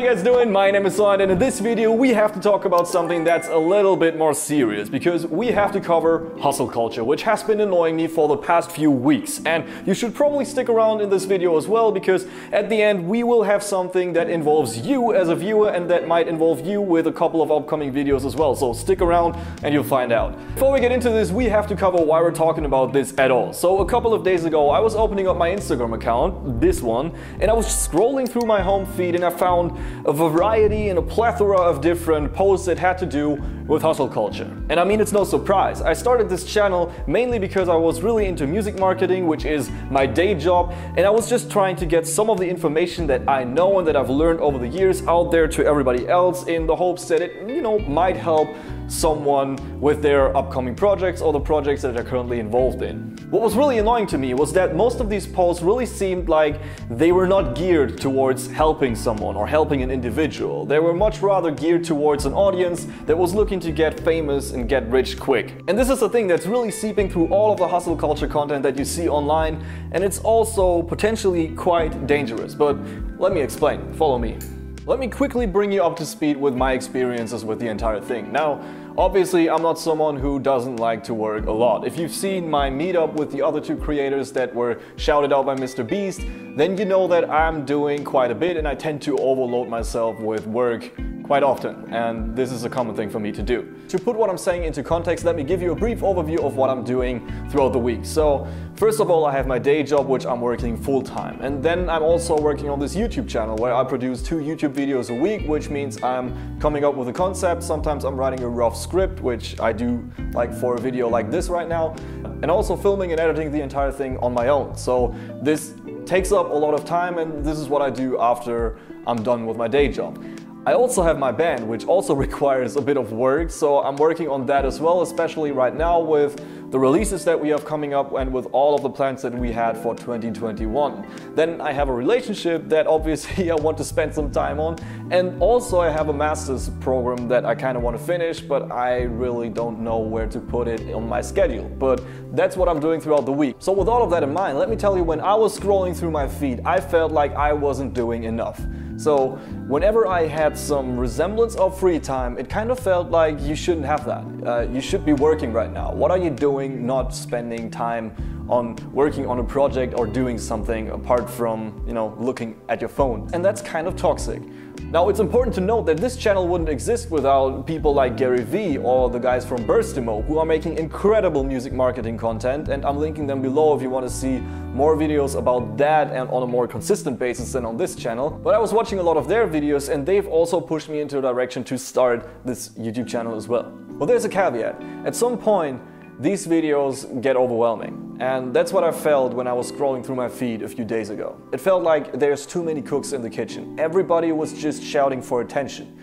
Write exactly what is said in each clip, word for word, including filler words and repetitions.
you guys doing? My name is Soyan, and in this video we have to talk about something that's a little bit more serious, because we have to cover hustle culture, which has been annoying me for the past few weeks. And you should probably stick around in this video as well, because at the end we will have something that involves you as a viewer and that might involve you with a couple of upcoming videos as well. So stick around and you'll find out. Before we get into this, we have to cover why we're talking about this at all. So a couple of days ago I was opening up my Instagram account, this one, and I was scrolling through my home feed and I found a variety and a plethora of different posts that had to do with hustle culture. And I mean, it's no surprise. I started this channel mainly because I was really into music marketing, which is my day job, and I was just trying to get some of the information that I know and that I've learned over the years out there to everybody else, in the hopes that it, you know, might help someone with their upcoming projects or the projects that they're currently involved in. What was really annoying to me was that most of these posts really seemed like they were not geared towards helping someone or helping an individual. They were much rather geared towards an audience that was looking to get famous and get rich quick. And this is the thing that's really seeping through all of the hustle culture content that you see online, and it's also potentially quite dangerous. But let me explain. Follow me. Let me quickly bring you up to speed with my experiences with the entire thing. Now, obviously, I'm not someone who doesn't like to work a lot. If you've seen my meetup with the other two creators that were shouted out by Mister Beast, then you know that I'm doing quite a bit and I tend to overload myself with work quite often, and this is a common thing for me to do. To put what I'm saying into context, let me give you a brief overview of what I'm doing throughout the week. So, first of all, I have my day job, which I'm working full-time, and then I'm also working on this YouTube channel where I produce two YouTube videos a week, which means I'm coming up with a concept. Sometimes I'm writing a rough script, which I do like for a video like this right now, and also filming and editing the entire thing on my own. So this takes up a lot of time, and this is what I do after I'm done with my day job. I also have my band, which also requires a bit of work, so I'm working on that as well, especially right now with the releases that we have coming up and with all of the plans that we had for twenty twenty-one. Then I have a relationship that obviously I want to spend some time on, and also I have a master's program that I kind of want to finish, but I really don't know where to put it on my schedule. But that's what I'm doing throughout the week. So with all of that in mind, let me tell you, when I was scrolling through my feed, I felt like I wasn't doing enough. So whenever I had some resemblance of free time, it kind of felt like you shouldn't have that. Uh, you should be working right now. What are you doing not spending time on working on a project or doing something apart from, you know, looking at your phone? And that's kind of toxic. Now, it's important to note that this channel wouldn't exist without people like Gary Vee or the guys from Burstimo, who are making incredible music marketing content, and I'm linking them below if you want to see more videos about that and on a more consistent basis than on this channel. But I was watching a lot of their videos, and they've also pushed me into a direction to start this YouTube channel as well. But there's a caveat. At some point, these videos get overwhelming, and that's what I felt when I was scrolling through my feed a few days ago. It felt like there's too many cooks in the kitchen. Everybody was just shouting for attention.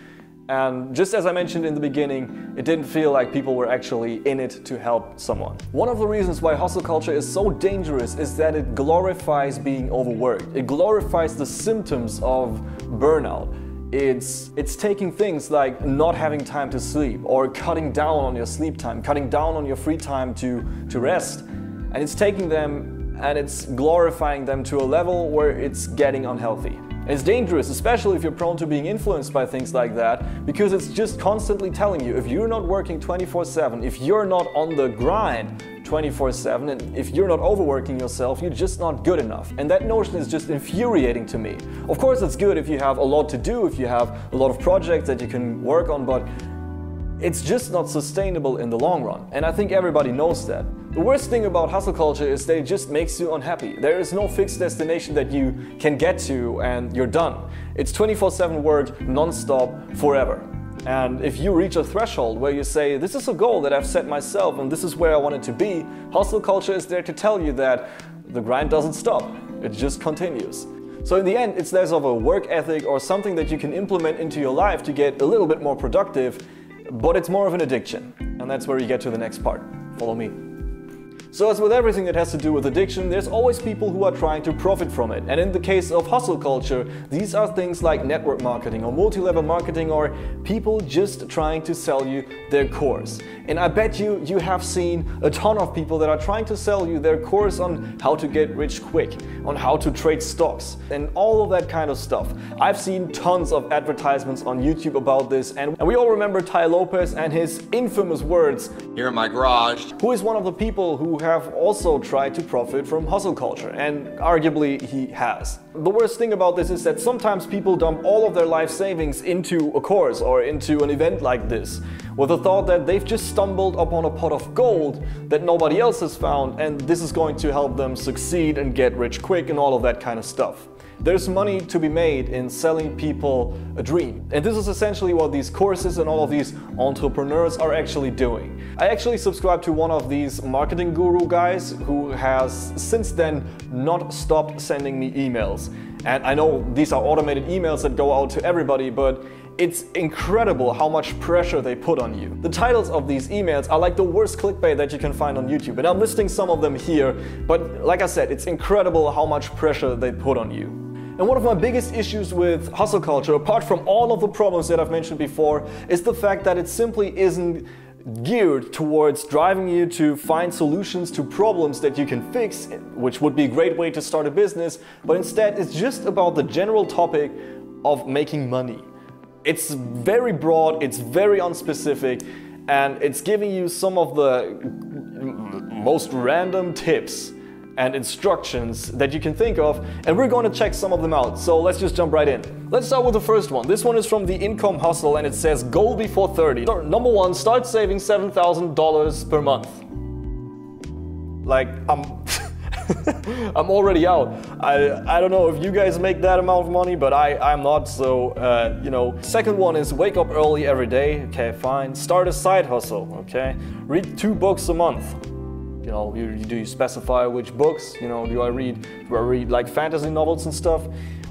And just as I mentioned in the beginning, it didn't feel like people were actually in it to help someone. One of the reasons why hustle culture is so dangerous is that it glorifies being overworked. It glorifies the symptoms of burnout. It's, it's taking things like not having time to sleep, or cutting down on your sleep time, cutting down on your free time to, to rest, and it's taking them and it's glorifying them to a level where it's getting unhealthy. It's dangerous, especially if you're prone to being influenced by things like that, because it's just constantly telling you, if you're not working twenty-four seven, if you're not on the grind twenty-four seven, and if you're not overworking yourself, you're just not good enough. And that notion is just infuriating to me. Of course, it's good if you have a lot to do, if you have a lot of projects that you can work on, but it's just not sustainable in the long run, and I think everybody knows that. The worst thing about hustle culture is that it just makes you unhappy. There is no fixed destination that you can get to and you're done. It's twenty-four seven work, non-stop, forever. And if you reach a threshold where you say, this is a goal that I've set myself and this is where I want it to be, hustle culture is there to tell you that the grind doesn't stop, it just continues. So in the end, it's less of a work ethic or something that you can implement into your life to get a little bit more productive, but it's more of an addiction. And that's where you get to the next part. Follow me. So as with everything that has to do with addiction, there's always people who are trying to profit from it. And in the case of hustle culture, these are things like network marketing or multi-level marketing or people just trying to sell you their course. And I bet you, you have seen a ton of people that are trying to sell you their course on how to get rich quick, on how to trade stocks and all of that kind of stuff. I've seen tons of advertisements on YouTube about this, and we all remember Tai Lopez and his infamous words, "Here in my garage," who is one of the people who have also tried to profit from hustle culture, and arguably he has. The worst thing about this is that sometimes people dump all of their life savings into a course or into an event like this, with the thought that they've just stumbled upon a pot of gold that nobody else has found, and this is going to help them succeed and get rich quick and all of that kind of stuff. There's money to be made in selling people a dream. And this is essentially what these courses and all of these entrepreneurs are actually doing. I actually subscribe to one of these marketing guru guys who has since then not stopped sending me emails. And I know these are automated emails that go out to everybody, but it's incredible how much pressure they put on you. The titles of these emails are like the worst clickbait that you can find on YouTube, and I'm listing some of them here, but like I said, it's incredible how much pressure they put on you. And one of my biggest issues with hustle culture, apart from all of the problems that I've mentioned before, is the fact that it simply isn't geared towards driving you to find solutions to problems that you can fix, which would be a great way to start a business, but instead it's just about the general topic of making money. It's very broad, it's very unspecific, and it's giving you some of the most random tips and instructions that you can think of, and we're going to check some of them out. So let's just jump right in. Let's start with the first one. This one is from The Income Hustle, and it says goal before thirty. Number one, start saving seven thousand dollars per month. Like, I'm I'm already out. I, I don't know if you guys make that amount of money, but I, I'm not, so uh, you know. Second one is wake up early every day. Okay, fine. Start a side hustle, okay. Read two books a month. You know, you, do you specify which books? You know, do I read, do I read like fantasy novels and stuff?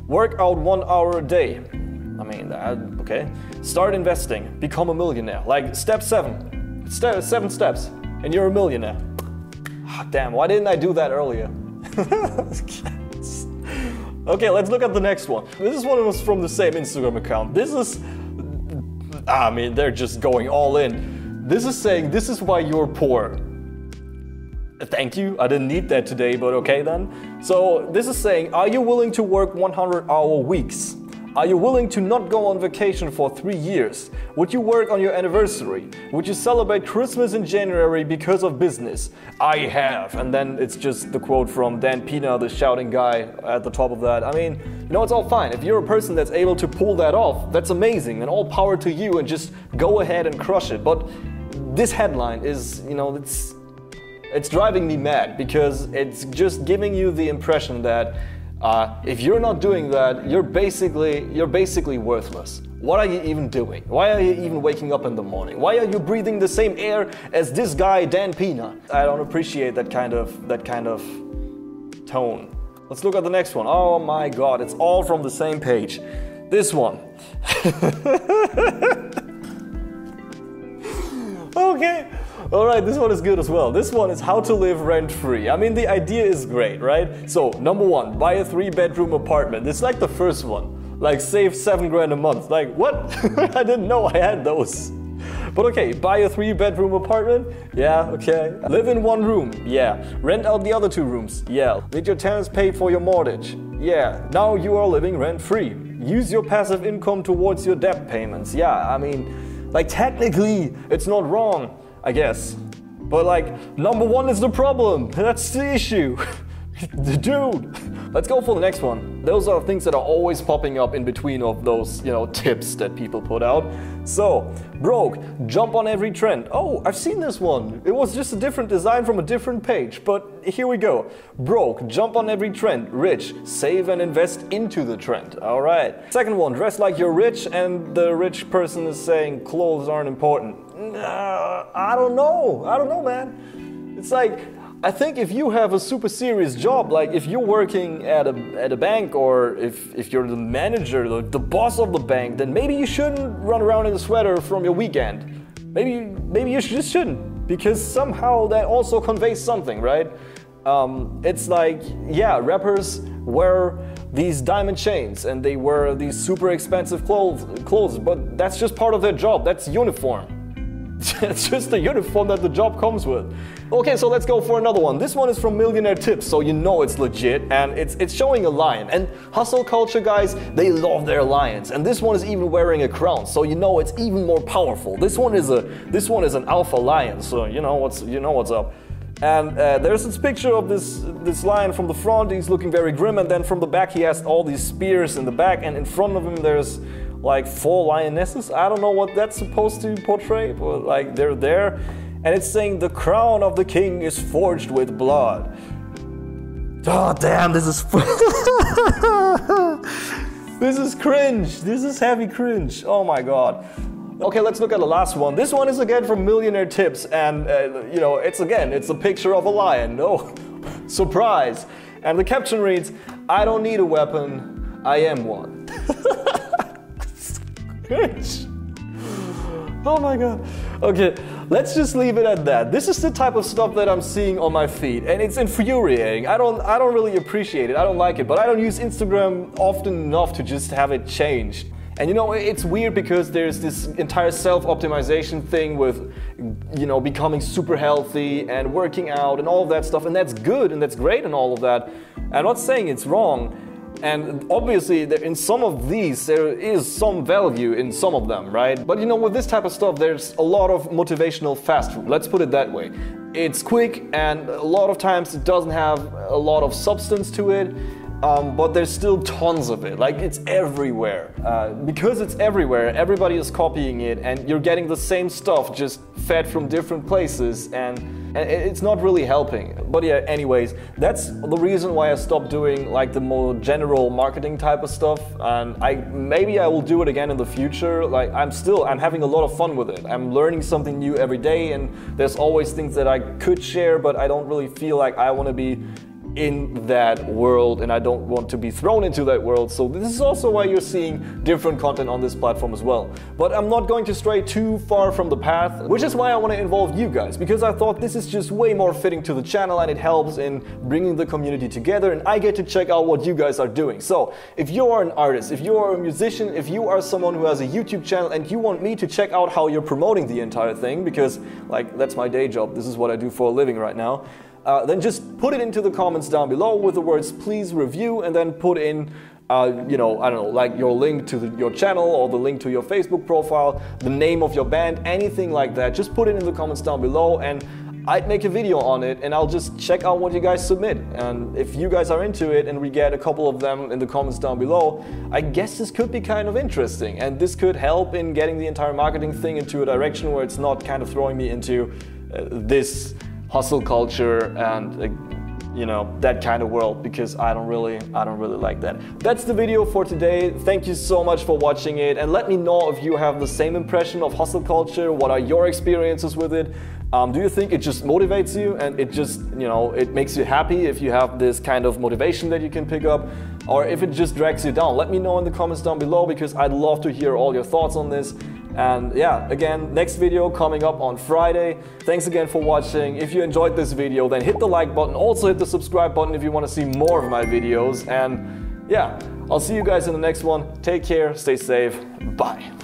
Work out one hour a day. I mean, I, okay. Start investing, become a millionaire. Like step seven, step, seven steps, and you're a millionaire. Oh, damn, why didn't I do that earlier? Okay, let's look at the next one. This one was from the same Instagram account. This is, I mean, they're just going all in. This is saying, this is why you're poor. Thank you, I didn't need that today, but okay then. So this is saying, are you willing to work one hundred hour weeks? Are you willing to not go on vacation for three years? Would you work on your anniversary? Would you celebrate Christmas in January because of business? I have. And then it's just the quote from Dan Pina, the shouting guy, at the top of that. I mean, you know, it's all fine. If you're a person that's able to pull that off, that's amazing, and all power to you, and just go ahead and crush it. But this headline is, you know, it's... It's driving me mad, because it's just giving you the impression that uh, if you're not doing that, you're basically you're basically worthless. What are you even doing? Why are you even waking up in the morning? Why are you breathing the same air as this guy Dan Pina? I don't appreciate that kind of that kind of tone. Let's look at the next one. Oh my God, it's all from the same page. This one. Okay. Alright, this one is good as well. This one is how to live rent-free. I mean, the idea is great, right? So, number one, buy a three-bedroom apartment. It's like the first one. Like, save seven grand a month. Like, what? I didn't know I had those. But okay, buy a three-bedroom apartment? Yeah, okay. Live in one room? Yeah. Rent out the other two rooms? Yeah. Did your tenants pay for your mortgage? Yeah. Now you are living rent-free. Use your passive income towards your debt payments. Yeah, I mean, like, technically, it's not wrong, I guess. But like, number one is the problem. That's the issue. Dude. Let's go for the next one. Those are things that are always popping up in between of those, you know, tips that people put out. So, broke, jump on every trend. Oh, I've seen this one. It was just a different design from a different page, but here we go. Broke, jump on every trend. Rich, save and invest into the trend. All right. Second one, dress like you're rich, and the rich person is saying clothes aren't important. Uh, I don't know. I don't know, man. It's like, I think if you have a super serious job, like if you're working at a, at a bank, or if, if you're the manager, the, the boss of the bank, then maybe you shouldn't run around in a sweater from your weekend. Maybe, maybe you just shouldn't. because somehow that also conveys something, right? Um, it's like, yeah, rappers wear these diamond chains and they wear these super expensive clothes, clothes but that's just part of their job, that's uniform. It's just the uniform that the job comes with. Okay, so let's go for another one. This one is from Millionaire Tips, so you know it's legit, and it's it's showing a lion. And hustle culture guys, they love their lions. And this one is even wearing a crown, so you know it's even more powerful. This one is a this one is an alpha lion, so you know what's you know what's up. And uh, there's this picture of this this lion from the front. He's looking very grim, and then from the back he has all these spears in the back, and in front of him there's like four lionesses. I don't know what that's supposed to portray, but like they're there, and it's saying the crown of the king is forged with blood. Oh damn, this is this is cringe. This is heavy cringe. Oh my god. Okay, let's look at the last one. This one is again from Millionaire Tips, and uh, you know, it's again, it's a picture of a lion. No, surprise. And the caption reads, "I don't need a weapon, I am one." Oh my god. Okay, let's just leave it at that. This is the type of stuff that I'm seeing on my feed, and it's infuriating. I don't I don't really appreciate it. I don't like it, but I don't use Instagram often enough to just have it changed. And you know, it's weird because there's this entire self-optimization thing with, you know, becoming super healthy and working out and all of that stuff, and that's good and that's great and all of that. I'm not saying it's wrong. And obviously, in some of these, there is some value in some of them, right? But you know, with this type of stuff, there's a lot of motivational fast food, let's put it that way. It's quick, and a lot of times it doesn't have a lot of substance to it, um, but there's still tons of it, like it's everywhere. Uh, because it's everywhere, everybody is copying it, and you're getting the same stuff, just fed from different places, and And it's not really helping. But yeah, anyways, that's the reason why I stopped doing like the more general marketing type of stuff. And I maybe I will do it again in the future. Like I'm still, I'm having a lot of fun with it. I'm learning something new every day, and there's always things that I could share, but I don't really feel like I want to be in that world, and I don't want to be thrown into that world. So this is also why you're seeing different content on this platform as well. But I'm not going to stray too far from the path, which is why I want to involve you guys, because I thought this is just way more fitting to the channel, and it helps in bringing the community together, and I get to check out what you guys are doing. So if you are an artist, if you are a musician, if you are someone who has a YouTube channel and you want me to check out how you're promoting the entire thing, because like that's my day job, this is what I do for a living right now, Uh, then just put it into the comments down below with the words "please review," and then put in, uh, you know, I don't know, like your link to the, your channel, or the link to your Facebook profile, the name of your band, anything like that. Just put it in the comments down below, and I'd make a video on it, and I'll just check out what you guys submit. And if you guys are into it and we get a couple of them in the comments down below, I guess this could be kind of interesting, and this could help in getting the entire marketing thing into a direction where it's not kind of throwing me into uh, this hustle culture and uh, you know, that kind of world, because I don't really I don't really like that. That's the video for today. Thank you so much for watching it, and let me know if you have the same impression of hustle culture. What are your experiences with it? Um, do you think it just motivates you, and it just, you know, it makes you happy if you have this kind of motivation that you can pick up, or if it just drags you down? Let me know in the comments down below, because I'd love to hear all your thoughts on this. And yeah, again, next video coming up on Friday. Thanks again for watching. If you enjoyed this video, then hit the like button. Also hit the subscribe button if you want to see more of my videos. And yeah, I'll see you guys in the next one. Take care, stay safe, bye.